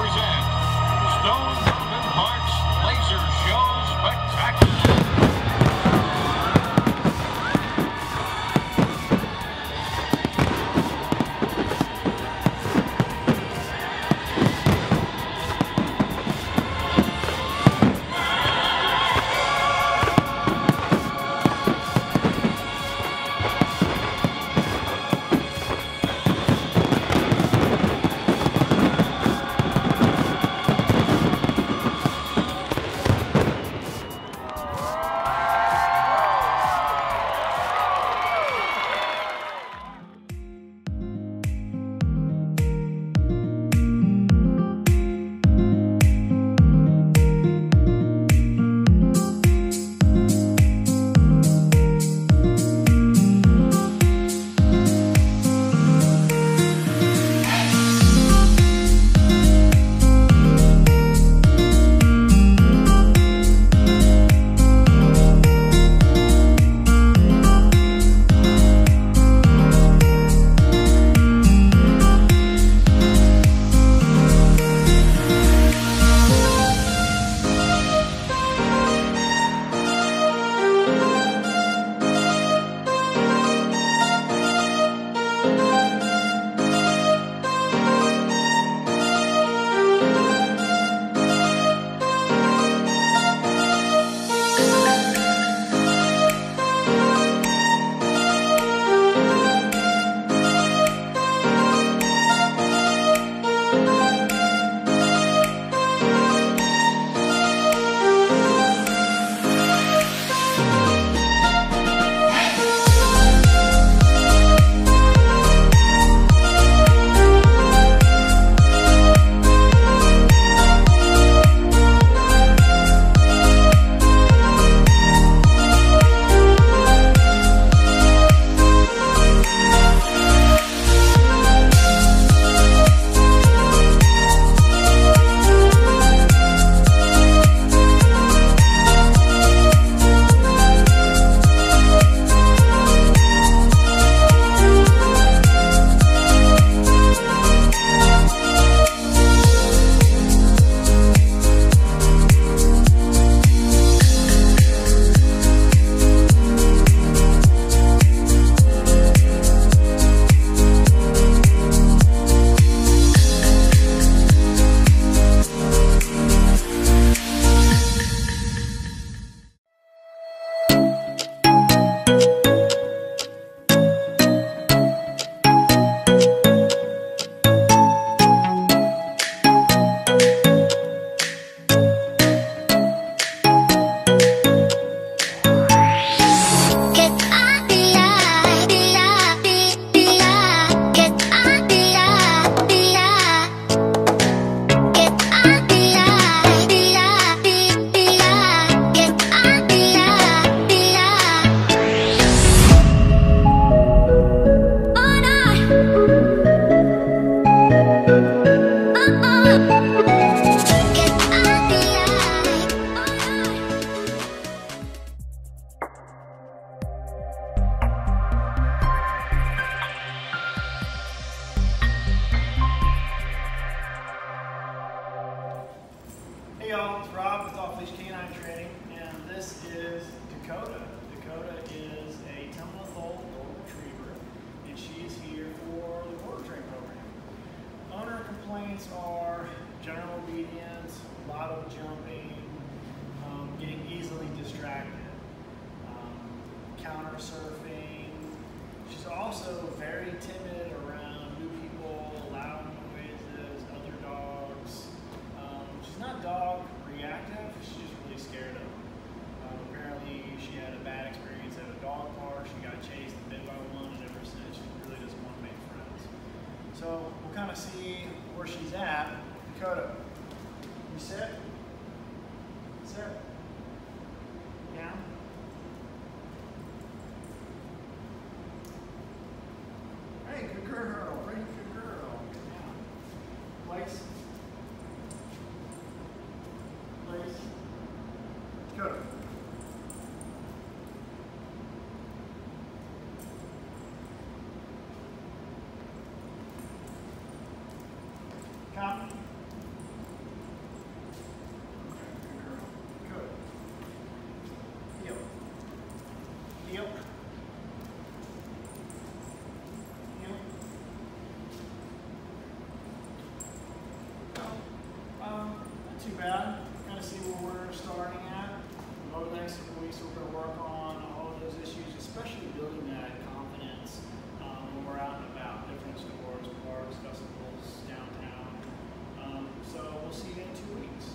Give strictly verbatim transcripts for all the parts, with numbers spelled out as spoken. present Stone Mountain Park's Laser Show Spectacular. Hey y'all, it's Rob with Off Leash Canine Training, and this is Dakota. Dakota is a ten-month-old golden retriever, and she's here for the quarter train program. Owner complaints are general obedience, a lot of jumping, um, getting easily distracted, um, counter surfing. She's also very timid around new people, loud noises, other dogs. She's not dog reactive, she's just really scared of them. Um, apparently she had a bad experience at a dog park, she got chased and bit by one, and ever since she really doesn't want to make friends. So we'll kind of see where she's at. Dakota, you sit, sit, down. Hey, good girl, pretty good girl, get down. Place. Dakota. Come. bad. Kind of see where we're starting at. Over the next couple weeks, we're going to work on all of those issues, especially building that confidence um, when we're out and about, different stores, bars, festivals, downtown. Um, so we'll see you in two weeks.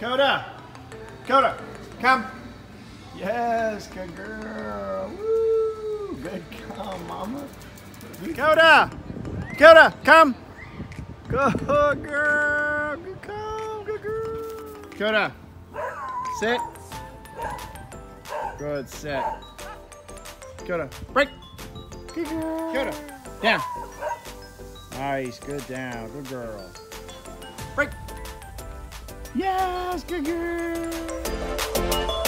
Dakota, Dakota, come. Yes, good girl. Woo, good come, mama. Dakota, Dakota, come. Good girl, good come, good girl. Dakota, sit. Good sit. Dakota, break. Good girl. Dakota, down. Nice, good down, good girl. Break. Yes, good girl.